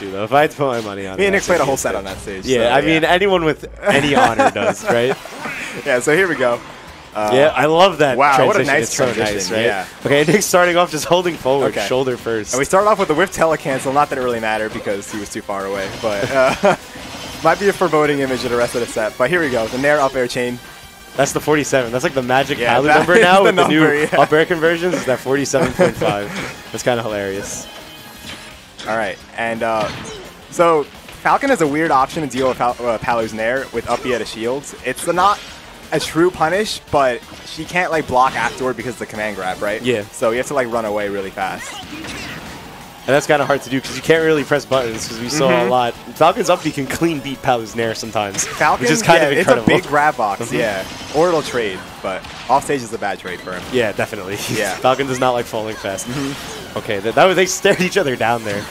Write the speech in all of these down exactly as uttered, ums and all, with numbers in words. Tokusatsu, though. If I had to put my money on it. Me and Nick played a whole set on that stage. Yeah, so, I yeah. mean, anyone with any honor does, right? Yeah, so here we go. Uh, yeah, I love that Wow, transition. What a nice it's transition. So nice, right? Yeah. Okay, Nick's starting off just holding forward, okay. shoulder first. And we start off with the whiff telecancel. Not that it really mattered because he was too far away, but uh, might be a foreboding image of the rest of the set. But here we go, the Nair up air chain. That's the forty-seven. That's like the magic yeah, Palu number now with the, the number, new yeah. up air conversions. Is that forty-seven point five. That's kind of hilarious. All right, and uh, so Falcon is a weird option to deal with Pal uh, Palu's Nair with up air to shields. It's not a true punish, but she can't like block afterward because of the command grab, right? Yeah. So you have to like run away really fast. And that's kind of hard to do because you can't really press buttons because we mm-hmm. saw a lot. Falcon's up, you can clean beat Palu's Nair sometimes. Falcon, which is kind yeah, of incredible. It's a big grab box, mm-hmm. yeah. Or it'll trade, but offstage is a bad trade for him. Yeah, definitely. Yeah. Falcon does not like falling fast. Mm-hmm. Okay, that, that was, they stared each other down there.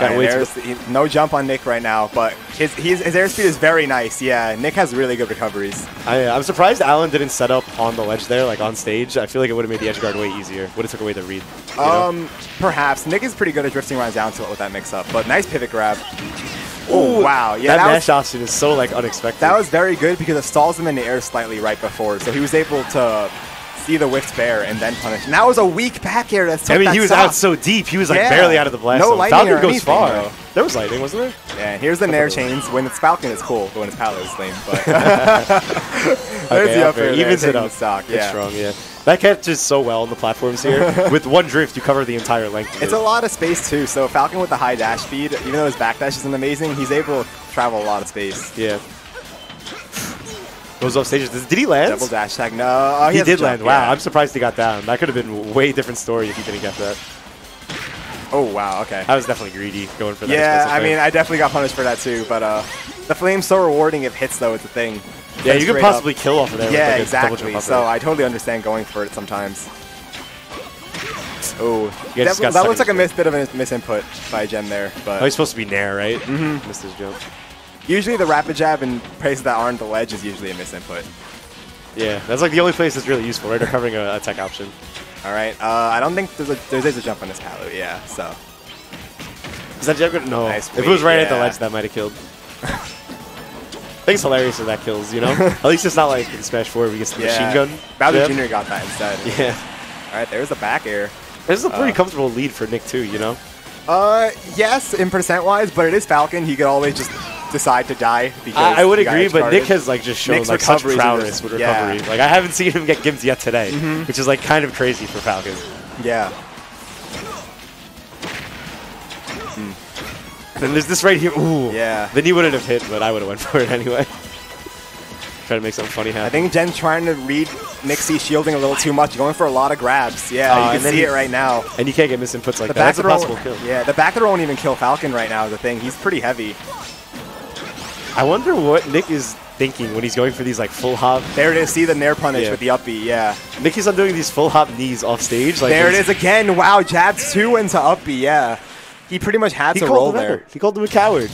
Got way too the, he, no jump on Nick right now, but his, his, his airspeed is very nice. Yeah, Nick has really good recoveries. I, I'm surprised Alan didn't set up on the ledge there, like on stage. I feel like it would have made the edge guard way easier. Would have took away the read. Um, know? Perhaps. Nick is pretty good at drifting around down to it with that mix up, but nice pivot grab. Oh, wow. Yeah, that, that mash was, option is so like unexpected. That was very good because it stalls him in the air slightly right before, so he was able to see the whiff bear and then punish. And that was a weak back air. That's I mean, that he was soft. Out so deep. He was like yeah. barely out of the blast. No lightning Falcon or goes anything, far. Though. There was lightning, wasn't there? Yeah. Here's the Nair chains. When it's Falcon, it's cool. But when it's Palu, it's lame. But there's okay, the up air. Evens it up. Stock. Yeah. It's strong. Yeah. That catches so well on the platforms here. With one drift, you cover the entire length. It's a lot of space too. So Falcon with the high dash speed, even though his back dash isn't amazing, he's able to travel a lot of space. Yeah. Goes off stages. Did he land? Double dash tag. No. Oh, he he did land. Wow. Yeah. I'm surprised he got down. That could have been a way different story if he didn't get that. Oh, wow. Okay. I was definitely greedy going for that. Yeah, I mean, I definitely got punished for that too. But uh, the flame's so rewarding if hits, though, it's a thing. Yeah, you can possibly up. kill off of there. Yeah, with, like, exactly. So there. I totally understand going for it sometimes. Oh, that, that looks like a miss, bit of a misinput by Gen there. But oh, he's supposed to be Nair, right? Mm-hmm. Missed his jump. Usually the rapid jab and place of that arm to ledge is usually a misinput. Yeah, that's like the only place that's really useful, right? Or covering a, a tech option. All right, uh, I don't think there's a, there's a jump on this Palu, yeah, so. Is that jab good? No. Nice if it was right yeah. at the ledge, that might have killed. I think it's hilarious if that kills, you know? At least it's not like in Smash four where he gets the yeah. machine gun. Bowser Junior got that instead. Yeah. All right, there's the back air. This is a pretty uh, comfortable lead for Nick, too, you know? Uh, yes, in percent-wise, but it is Falcon. He could always just decide to die. Because I, I would agree, but Nick has like just shown Nick's like such prowess with recovery. Yeah. Like I haven't seen him get gimped yet today, mm-hmm. which is like kind of crazy for Falcon. Yeah. Mm. And there's this right here. Ooh. Yeah. Then he wouldn't have hit, but I would have went for it anyway. Try to make something funny happen. I think Jen's trying to read Nixie shielding a little too much, going for a lot of grabs. Yeah, uh, you can see it right now. And you can't get misinputs like the that. Back That's a possible kill. Yeah, the back throw won't even kill Falcon right now is the thing. He's pretty heavy. I wonder what Nick is thinking when he's going for these like full hop. There it is. See the Nair punish yeah. with the up B, yeah. Nick is undoing these full hop knees off stage. Like there it is again. Wow, jabs two into up B, yeah. He pretty much had he to roll there. Effort. He called him a coward.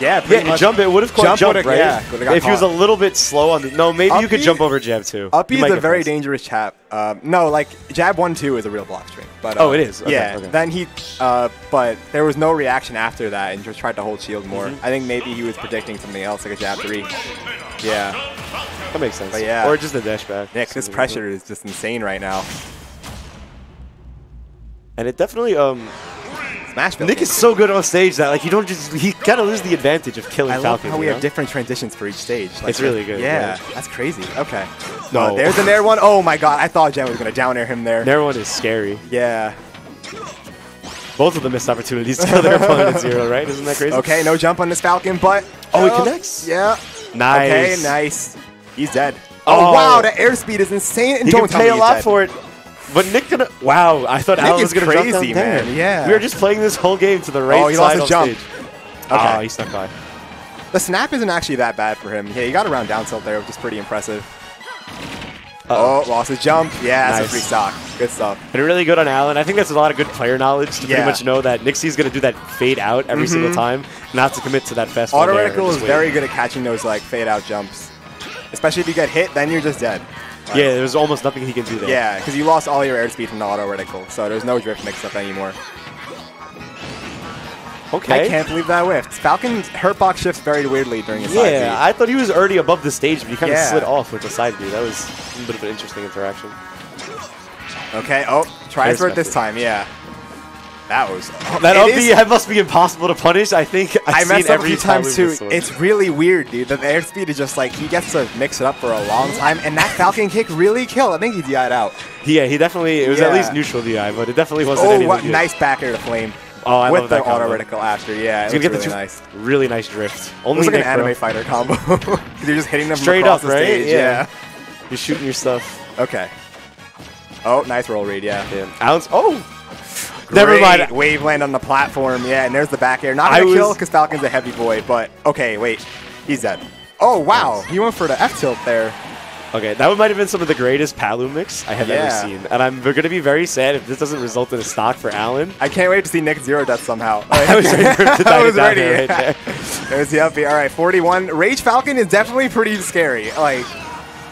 Yeah, pretty yeah, much. Jump, it would have caught jump, jump right? Yeah, if caught. He was a little bit slow on the... No, maybe up you could jump over jab two. Up B is a very dangerous jab. Um, no, like, jab one, two is a real block string. But, uh, oh, it is? Okay, yeah. Okay. Then he... Uh, but there was no reaction after that and just tried to hold shield more. Mm-hmm. I think maybe he was predicting something else, like a jab three. Yeah. That makes sense. But yeah. Or just a dash back. Nick, this pressure is just insane right now. And it definitely... um. Smashville. Nick is so good on stage that like you don't just he kind of loses the advantage of killing Falcon. I love Falcon, how we you know? have different transitions for each stage. Like, it's really good. Yeah, yeah, that's crazy. Okay. No. Uh, there's the Nair one. Oh my god, I thought Gen was gonna down air him there. Nair one is scary. Yeah. Both of them missed opportunities to kill their opponent at zero, right? Isn't that crazy? Okay, no jump on this Falcon, but oh, he connects. Yeah. Nice. Okay, nice. He's dead. Oh, oh wow, the airspeed is insane. And he don't can pay a lot dead. for it. But Nick gonna wow! I thought Alan was gonna crazy, jump down man. There. Yeah, we were just playing this whole game to the right side. Oh, he lost his jump. Stage. Okay, oh, he stuck by. The snap isn't actually that bad for him. Yeah, he got a round down tilt there, which is pretty impressive. Uh -oh. oh, lost his jump. Yeah, nice. That's a free stock. Good stuff. And really good on Alan. I think that's a lot of good player knowledge to yeah. pretty much know that Nixie's gonna do that fade out every mm -hmm. single time, not to commit to that fast. Auto reticle is wait. very good at catching those like fade out jumps, especially if you get hit. Then you're just dead. Right. Yeah, there's almost nothing he can do there. Yeah, because you lost all your airspeed from the auto reticle, so there's no drift mix-up anymore. Okay. I can't believe that whiffed. Falcon's Hurtbox shifts very weirdly during his side Yeah, I thought he was already above the stage, but he kind of yeah. slid off with the side B. That was a bit of an interesting interaction. Okay, oh, try to throw it this time, yeah. That was... Oh, that up B, that must be impossible to punish, I think. I've I seen messed up every a few times, too. It's really weird, dude. The air speed is just like, he gets to mix it up for a long time, and that Falcon kick really killed. I think he D I'd out. Yeah, he definitely... It was yeah. at least neutral D I, but it definitely wasn't anything. Oh, what, nice back air to Flame. Oh, I with love that the auto reticle after, yeah. It's it gonna get really the nice. Really nice drift. Only it's like Nick, an anime bro. Fighter combo. You're just hitting them straight across up, the right? stage. Yeah. yeah. You're shooting your stuff. Okay. Oh, nice roll read, yeah. yeah. Alan's... Oh! Great. Never mind. Waveland on the platform, yeah, and there's the back air. Not gonna kill because Falcon's a heavy boy, but okay, wait, he's dead. Oh wow, nice. He went for the F tilt there. Okay, that might have been some of the greatest Palu mix I have yeah. ever seen, and I'm we're gonna be very sad if this doesn't result in a stock for Alan. I can't wait to see Nick zero death somehow. I was ready. For him to I was ready. There right yeah. there. There's the up B. All right, forty-one. Rage Falcon is definitely pretty scary. Like.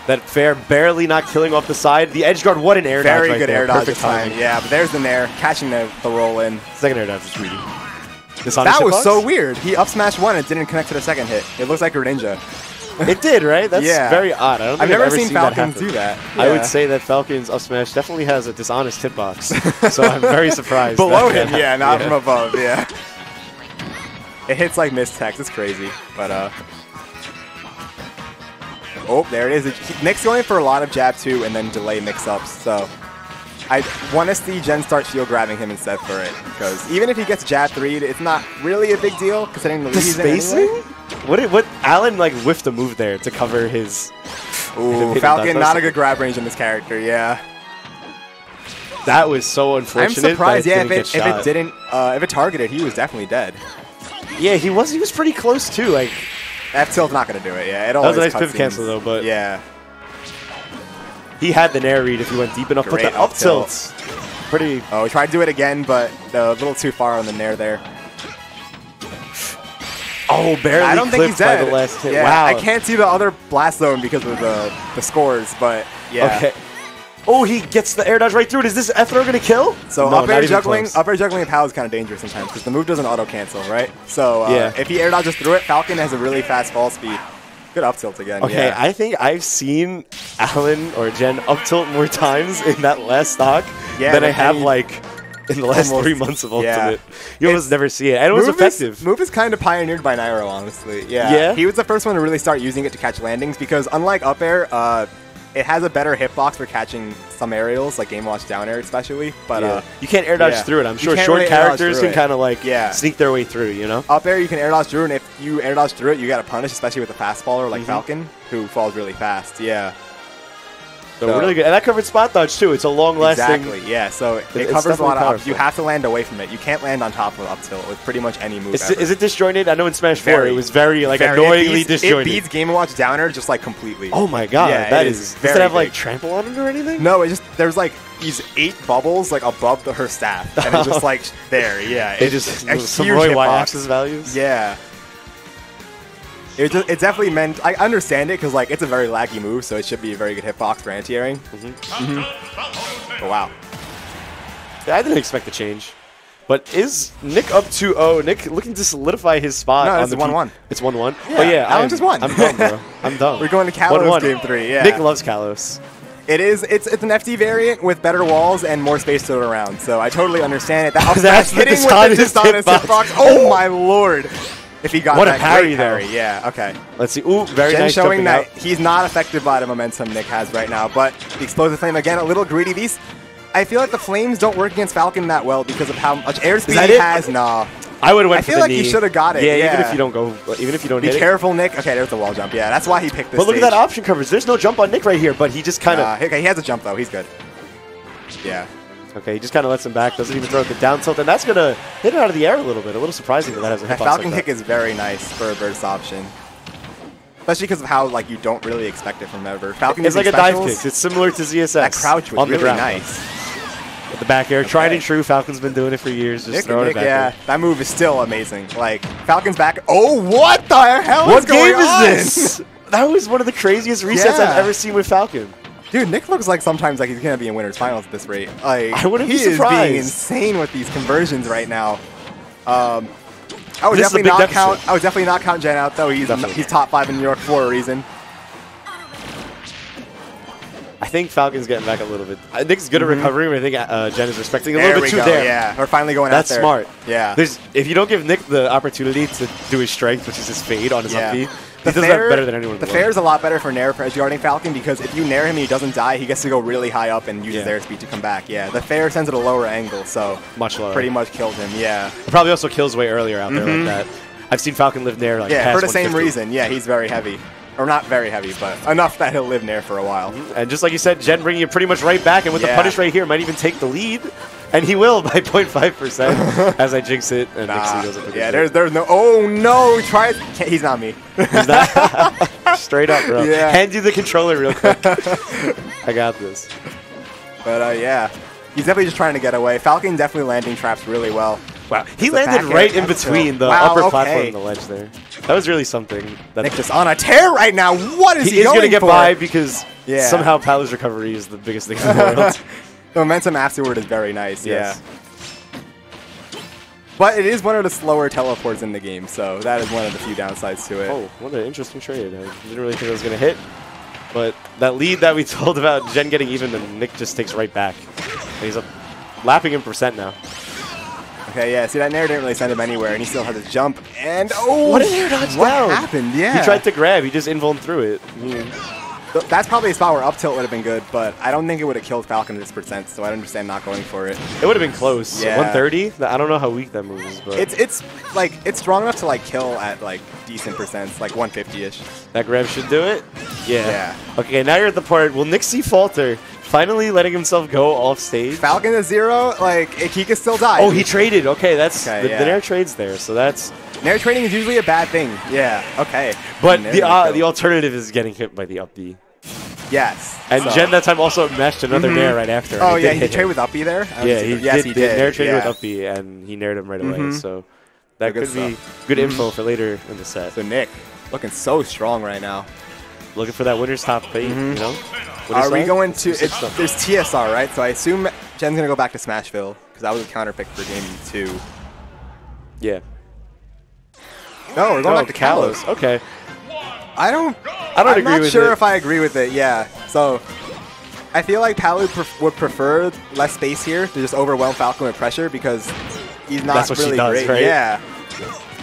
That fair, barely not killing off the side. The edge guard, what an air dodge! Very good air dodge this time. Yeah, but there's the nair, catching the, the roll in. Second air dodge is greedy. That was so weird. He up smashed one and didn't connect to the second hit. It looks like Greninja. It did, right? That's yeah. very odd. I don't think I've never I've ever seen, seen Falcon that do that. Yeah. I would say that Falcon's up smash definitely has a dishonest hit box. So I'm very surprised. Below him, yeah, not yeah. from above, yeah. It hits like missed text. It's crazy, but uh. Oh, there it is. Nick's going for a lot of jab two and then delay mix-ups, so I want to see Gen start shield grabbing him instead for it, because even if he gets jab three, it's not really a big deal considering the lead he's in anyway. What? Did, what? Alan like whiffed a move there to cover his. Ooh, Falcon, not a good grab range on this character. Yeah. That was so unfortunate. I'm surprised. Yeah, if it, if it didn't, uh, if it targeted, he was definitely dead. Yeah, he was. He was pretty close too. Like. F tilt's not gonna do it, yeah. It always that was a nice pivot cancel though, but yeah. He had the nair read if he went deep enough, but the up tilt. tilt. Pretty Oh, he tried to do it again, but a little too far on the nair there. Oh, barely. I don't think he's dead. By the last hit. Yeah, wow. I can't see the other blast zone because of the the scores, but yeah. Okay. Oh, he gets the air dodge right through it. Is this F throw gonna kill? So no, up air juggling, up air juggling Pal is kind of dangerous sometimes because the move doesn't auto cancel, right? So uh, yeah. if he air dodges through it, Falcon has a really fast fall speed. Good up tilt again. Okay, yeah. I think I've seen Alan or Gen up tilt more times in that last stock yeah, than I have like in the last almost, three months of Ultimate. Yeah. You almost it's, never see it. And it was effective. Is, move is kind of pioneered by Nairo, honestly. Yeah. yeah. He was the first one to really start using it to catch landings because unlike up air, uh, it has a better hitbox for catching some aerials, like Game Watch down air especially. But yeah. uh, you can't air dodge yeah. through it. I'm sure short really characters can kind of like yeah. sneak their way through, you know? Up air, you can air dodge through, and if you air dodge through it, you got to punish, especially with a fastballer like mm-hmm. Falcon, who falls really fast. Yeah. So, so really good. And that covered spot dodge, too. It's a long-lasting... Exactly, yeah. So it, it covers a lot of ups. You have to land away from it. You can't land on top of up tilt with pretty much any move is, ever. Is it disjointed? I know in Smash very, four it was very, like, very, annoyingly it beats, disjointed. It beats Game and Watch downer just, like, completely. Oh, my God. Yeah, that is, is very Does it have, like, big. Trample on it or anything? No, it just... There's, like, these eight bubbles, like, above the, her staff. And it's just, like, there. Yeah. It just... It some Roy Y-axis values? Yeah. It, just, it definitely meant, I understand it, because like, it's a very laggy move, so it should be a very good hitbox for anti-airing. Mm-hmm. Mm-hmm. Oh, wow. Yeah, I didn't expect the change. But is Nick up two oh? Nick looking to solidify his spot. No, on it's one one. It's one one? Yeah, oh, yeah. Alan I'm, just won. I'm dumb, bro. I'm dumb. We're going to Kalos one one. Game three, yeah. Nick loves Kalos. It is. It's it's an F D variant with better walls and more space to go around, so I totally understand it. That was That's hitting with the dishonest hitbox. Oh, my Lord. If he got what that a parry there. Yeah, okay. Let's see. Ooh, very Gen nice showing that out. He's not affected by the momentum Nick has right now, but the explosive flame again, a little greedy. These, I feel like the flames don't work against Falcon that well because of how much air speed he it? has. Nah. I would have went I for the like knee. I feel like he should have got it. Yeah, yeah, even if you don't go, even if you don't Be hit careful, it. Nick. Okay, there's the wall jump. Yeah, that's why he picked this But look stage. at that option coverage. There's no jump on Nick right here, but he just kind of... Uh, okay, he has a jump, though. He's good. Yeah. Okay, he just kind of lets him back, doesn't even throw the down tilt, and that's going to hit it out of the air a little bit. A little surprising that that has a hitbox. Falcon kick is very nice for a burst option. Especially because of how like you don't really expect it from ever. Falcon it's like a dive kick. It's similar to Z S S. That crouch was really nice. With the back air, tried and true. Falcon's been doing it for years. Just throwing it back. Yeah, that move is still amazing. Like, Falcon's back. Oh, what the hell is going on? What game is this? That was one of the craziest resets I've ever seen with Falcon. Dude, Nick looks like sometimes like he's gonna be in Winner's Finals at this rate. Like I wouldn't be surprised. He is being insane with these conversions right now. Um, I would definitely not count. I would definitely not count Gen out though. He's he's top five in New York for a reason. I think Falcon's getting back a little bit. I think it's good at mm-hmm. recovering, but I think uh, Gen is respecting a there little bit too go. there. Yeah, we're finally going That's out there. That's smart. Yeah. There's, if you don't give Nick the opportunity to do his strength, which is his fade on his yeah. up B, he the does fair, that better than anyone. The fair is a lot better for Nair for edge guarding Falcon because if you Nair him and he doesn't die, he gets to go really high up and uses yeah. their speed to come back. Yeah. The fair sends at a lower angle, so much lower. Pretty much kills him. Yeah. It probably also kills way earlier out mm-hmm. there like that. I've seen Falcon live Nair like yeah past for the same reason. Yeah, he's very heavy. Or not very heavy, but enough that he'll live there for a while. And just like you said, Gen bringing you pretty much right back, and with yeah. the punish right here, might even take the lead. And he will by zero point five percent as I jinx it. And nah. goes up yeah, there's, there's no... Oh, no! Try it. Can't, he's not me. He's not. Straight up, bro. Yeah. Hand you the controller real quick. I got this. But, uh, yeah. He's definitely just trying to get away. Falcon definitely landing traps really well. Wow, he landed right in between the upper platform and the ledge there. That was really something. Nick just on a tear right now. What is he going for? He is going to get by because yeah. somehow Palu's recovery is the biggest thing in the world. The momentum afterward is very nice, yes. yeah. But it is one of the slower teleports in the game, so that is one of the few downsides to it. Oh, what an interesting trade. I didn't really think it was going to hit. But that lead that we told about Gen getting even, and Nick just takes right back. And he's up, lapping in percent now. Okay, yeah, see that Nair didn't really send him anywhere, and he still had to jump, and oh! What a Nair dodge What down. happened, yeah. He tried to grab, he just invuln through it. Yeah. That's probably a spot where up tilt would have been good, but I don't think it would have killed Falcon at this percent, so I don't understand not going for it. It would have been close. Yeah. one thirty? I don't know how weak that move is, but... It's, it's like, it's strong enough to, like, kill at, like, decent percents, like one fifty-ish. That grab should do it? Yeah. yeah. Okay, now you're at the part, will Nick see falter? Finally letting himself go off stage. Falcon to zero, like, he can still die. Oh, he traded. Okay, that's okay, the, yeah. the Nair trades there, so that's... Nair trading is usually a bad thing. Yeah, okay. But the uh, the alternative is getting hit by the up B. Yes. And so. Gen that time also meshed another mm-hmm. Nair right after. Oh, yeah, he hit traded him. with up B there? Yeah, he yes, did, he did. Nair traded yeah. with up B, and he Naired him right away, mm-hmm. so that good could stuff. be good mm-hmm. info for later in the set. So Nick, looking so strong right now. Looking for that winner's top eight, mm-hmm. you know? Winter's Are we going to... It's, there's T S R, right? So I assume Jen's going to go back to Smashville, because that was a counter pick for Game two. Yeah. No, we're going no, back to Kalos. Kalos. Okay. I don't... I don't I'm agree not with sure it. if I agree with it, yeah. So, I feel like Palu pref would prefer less space here to just overwhelm Falcon with pressure, because he's not That's what really she does, great. Right? Yeah.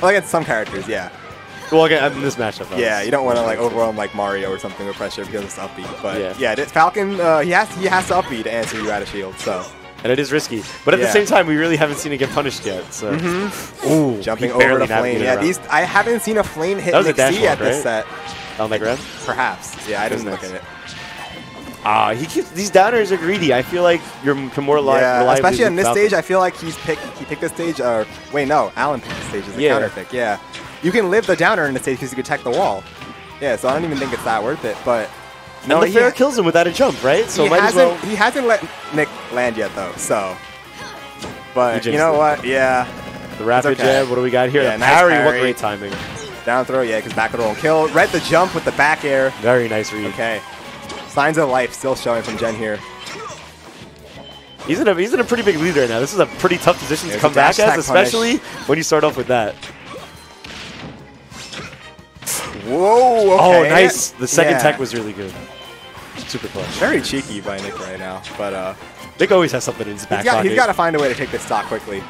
Well, against some characters, yeah. Well, again, in this matchup, obviously. Yeah, you don't want to like overwhelm like Mario or something with pressure because it's upbeat. But yeah, yeah this Falcon, uh, he has he has to upbeat to answer you out of shield. So, and it is risky, but at yeah. the same time, we really haven't seen it get punished yet. So, mm-hmm. Ooh, jumping over the flame. Yeah, these I haven't seen a flame hit Nick C at this set. On that grab? Perhaps. Yeah, I didn't look at it. Ah, uh, he keeps these downers are greedy. I feel like you're more li yeah, reliable. Especially on this Falcon. stage, I feel like he's picked. He picked this stage. Or wait, no, Alan picked this stage as a yeah. counter pick. Yeah. You can live the downer in the stage because you can attack the wall. Yeah, so I don't even think it's that worth it, but... No, and the fair kills him without a jump, right? So he, might hasn't, as well he hasn't let Nick land yet, though, so... But you know what? Yeah. The rapid okay. jab, what do we got here? Yeah, the nice parry, parry, what great timing. Down throw, yeah, because back roll and kill. Read the jump with the back air. Very nice read. Okay. Signs of life still showing from Gen here. He's in a, he's in a pretty big lead right now. This is a pretty tough position There's to come back as, especially punish. when you start off with that. Whoa! Okay. Oh, nice. The second yeah. tech was really good. Super clutch. Very cheeky by Nick right now, but uh, Nick always has something in his back he's got, pocket. He's got to find a way to take this stock quickly,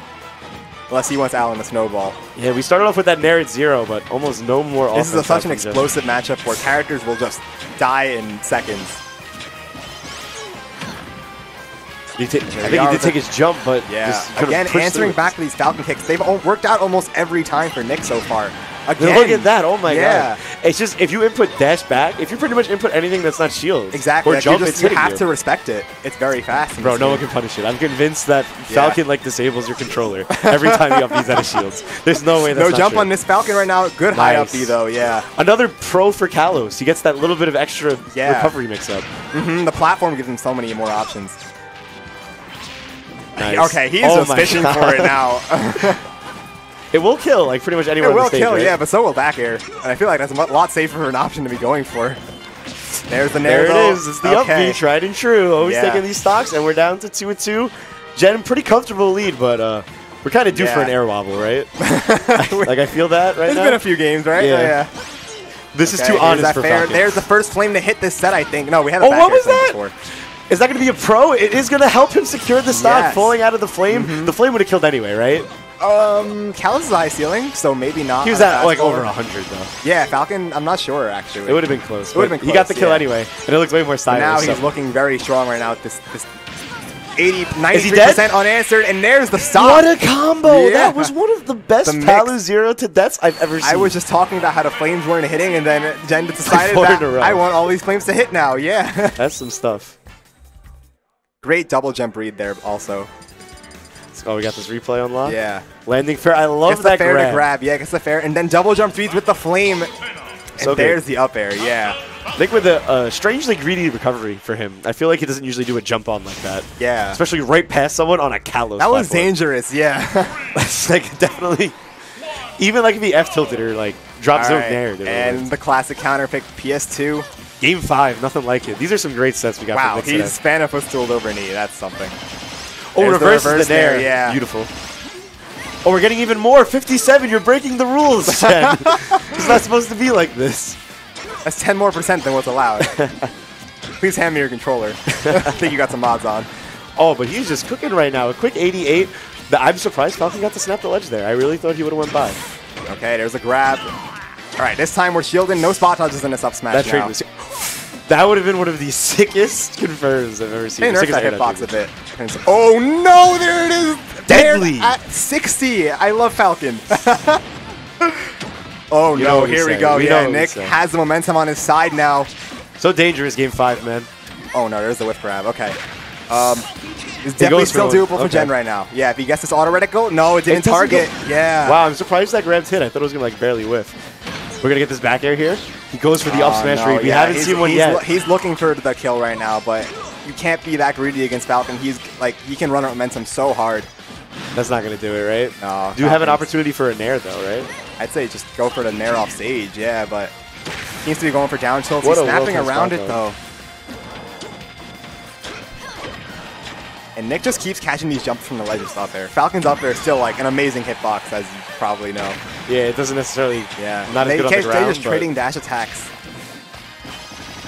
unless he wants Alan to snowball. Yeah, we started off with that Nair at zero, but almost no more. This is a, such an explosive Gen. matchup where characters will just die in seconds. He I think he did take his jump, but yeah, again answering through. back to these Falcon kicks. They've all worked out almost every time for Nick so far. Again. Look at that! Oh my yeah. god! It's just if you input dash back, if you pretty much input anything that's not shield, exactly. Or like jump, you just, it's you have you. to respect it. It's very fast, bro. No one can punish it. I'm convinced that yeah. Falcon like disables your controller every time you up these out of shields. There's no way. That's no not jump true. on this Falcon right now. Good nice. high up B though. Yeah. Another pro for Kalos. He gets that little bit of extra yeah. recovery mix up. Mm-hmm. The platform gives him so many more options. Nice. Okay, he's oh just fishing god. for it now. It will kill, like, pretty much anyone on the stage, It will kill, right? yeah, but so will back air. And I feel like that's a lot safer of an option to be going for. There's the Nair. There it is. It's the okay. upbeat, tried and true. Always yeah. taking these stocks, and we're down to two and two. Gen, pretty comfortable lead, but uh, We're kind of due yeah. for an air wobble, right? Like, I feel that right There's now. There's been a few games, right? Yeah. Oh, yeah. This okay, is too honest that for fair? Falcon. There's the first flame to hit this set, I think. No, we had a oh, back what was that? Before. Is that going to be a pro? It is going to help him secure the stock, yes. falling out of the flame. Mm-hmm. The flame would have killed anyway, right? Um, Kalos is high ceiling, so maybe not. He was at like over one hundred, though. Yeah, Falcon, I'm not sure, actually. It would have been close. It would have been close. He got the kill yeah. anyway, and it looks way more stylish. Now he's so. looking very strong right now at this, this eighty, ninety-three percent unanswered, and there's the stock. What a combo! Yeah. That was one of the best the Palu zero to deaths I've ever seen. I was just talking about how the flames weren't hitting, and then Gen decided that I want all these flames to hit now, yeah. That's some stuff. Great double jump read there, also. Oh, we got this replay unlocked? Yeah. Landing fair. I love that grab. Gets the fair grab. to grab. Yeah, gets the fair. And then double jump feeds with the flame. And so there's the up air. Yeah. Nick with a uh, strangely greedy recovery for him. I feel like he doesn't usually do a jump on like that. Yeah. Especially right past someone on a Kalos. That was platform. dangerous. Yeah. That's like definitely. Even like if he F tilted or like drops right. zone there. And really the classic counter pick P S two. Game five. Nothing like it. These are some great sets we got. Wow. From he's Spanish was tooled over knee. That's something. Oh, there's reverse the reverse there. Yeah. Beautiful. Oh, we're getting even more. fifty-seven, you're breaking the rules, Chen. It's not supposed to be like this. That's ten more percent than what's allowed. Please hand me your controller. I think you got some mods on. Oh, but he's just cooking right now. A quick eighty-eight. The, I'm surprised Falcon got to snap the ledge there. I really thought he would have went by. Okay, there's a grab. All right, this time we're shielding. No spot touches in this up smash That now. trade was... That would have been one of of the sickest confirms I've ever seen. They nerfed that hitbox a bit. Oh no, there it is! Deadly! At sixty! I love Falcon. Oh you no, here we go. We yeah, Nick has the momentum on his side now. So dangerous, game five, man. Oh no, there's the whiff grab. Okay. Um, it's definitely still doable for okay. Gen right now. Yeah, if he gets this auto reticle, no, it didn't it target. Go. Yeah. Wow, I'm surprised that grab's hit. I thought it was going to like barely whiff. We're going to get this back air here. He goes for the oh, up smash no, read. We yeah, haven't seen one he's yet. He's looking for the kill right now, but you can't be that greedy against Falcon. He's like, he can run out momentum so hard. That's not going to do it, right? No. Do you have an opportunity for a nair, though, right? I'd say just go for the nair off stage, yeah, but he seems to be going for down tilts. He's snapping around it, though. And Nick just keeps catching these jumps from the ledges up there. Falcon's up there is still like an amazing hitbox, as you probably know. Yeah, it doesn't necessarily. Yeah, not as good on the ground. They're just trading dash attacks.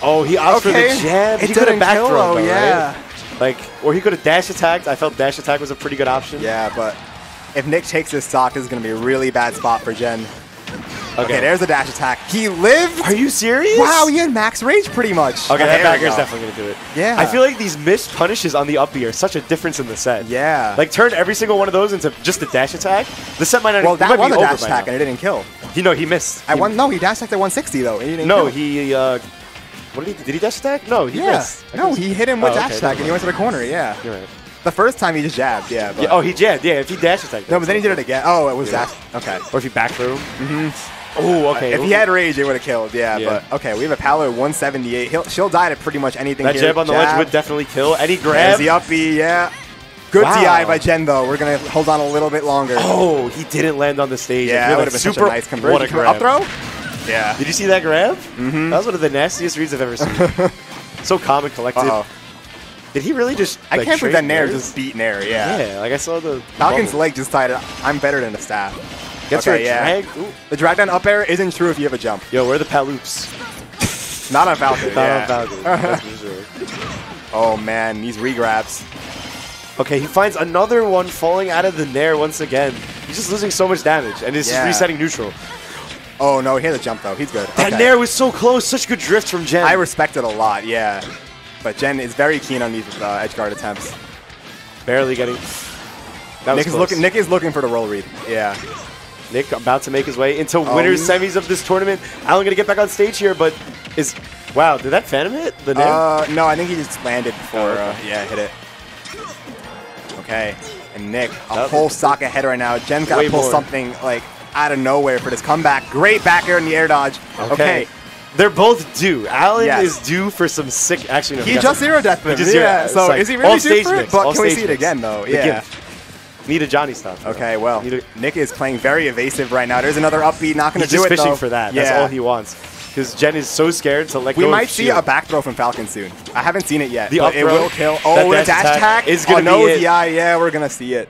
Oh, he opted okay. for the jab. It he could have back thrown, yeah. Right? Like, or he could have dash attacked. I felt dash attack was a pretty good option. Yeah, but if Nick takes this stock, this is going to be a really bad spot for Gen. Okay. okay, there's a dash attack. He lived? Are you serious? Wow, he had max rage pretty much. Okay, that back air is definitely going to do it. Yeah. I feel like these missed punishes on the up air, such a difference in the set. Yeah. Like, turn every single one of those into just a dash attack. The set might not well, that might was be a dash attack, now. and it didn't kill. He, no, he missed. He I won, No, he dash attacked at one sixty, though. He didn't no, kill. he... Uh, what did he Did he dash attack? No, he yeah. missed. No, he hit him with oh, dash okay, attack, and he went to the corner, yeah. You're right. The first time he just jabbed, yeah, but yeah. Oh, he jabbed, yeah. If he dash attacked. No, but then he did it again. Oh, it was yeah. dash. Okay. Or if he back threw. Mm-hmm. Oh, okay. If he had rage, it would have killed. Yeah, yeah, but okay. We have a Palu at one seventy-eight. He'll, she'll die to pretty much anything. That here. jab on the jab. ledge would definitely kill. Any grab. There's the up B, yeah. Good wow. D I by Gen though. We're gonna hold on a little bit longer. Oh, he didn't land on the stage. Yeah, that would have been super such a nice conversion. What a grab. Up throw. Yeah. Did you see that grab? Mm-hmm. That was one of the nastiest reads I've ever seen. So calm and collected. Uh-oh. Did he really just? Like, I can't believe that Nair just beat Nair. Yeah. Yeah. Like I saw the Falcon's bubble. leg just tied up. I'm better than the staff. Gets okay, her yeah. drag. The drag down up air isn't true if you have a jump. Yo, where are the Paloops? Not on Falcon. Not yeah. on Falcon. That's for sure. Oh, man. These regrabs. Okay, he finds another one falling out of the Nair once again. He's just losing so much damage, and he's yeah. just resetting neutral. Oh, no. He had a jump, though. He's good. That okay. Nair was so close. Such good drift from Gen. I respect it a lot, yeah. But Gen is very keen on these uh, edge guard attempts. Barely getting... That Nick, was is looking, Nick is looking for the roll read. Yeah. Nick about to make his way into oh, winner's semis of this tournament. Alan going to get back on stage here, but is... Wow, did that phantom hit? The uh, no, I think he just landed before. Oh, okay. uh, yeah, hit it. Okay. And Nick, a oh. whole stock ahead right now. Jen's got to pull more. something like out of nowhere for this comeback. Great back air in the air dodge. Okay. okay. They're both due. Alan yes. is due for some sick... Actually, no, He just zero death. Yeah, yeah. So like, is he really due for mix. it? But all can we see mix. it again, though? The yeah. Gift. Need a Johnny stuff. Okay, well, Nick is playing very evasive right now. There's another upbeat, not going to do it, though. He's just fishing for that. Yeah. That's all he wants. Because Gen is so scared to let go of shield. We might see a back throw from Falcon soon. I haven't seen it yet. The up throw. It will kill. Oh, the dash attack is going to be it. Oh, no D I. Yeah, we're going to see it.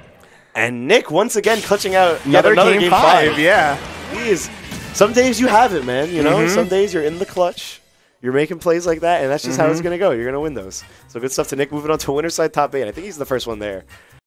And Nick once again clutching out another, another game, game five. five. Yeah. Jeez. Some days you have it, man. You know, mm-hmm. some days you're in the clutch. You're making plays like that, and that's just mm-hmm. how it's going to go. You're going to win those. So good stuff to Nick. Moving on to Winterside Top eight. I think he's the first one there.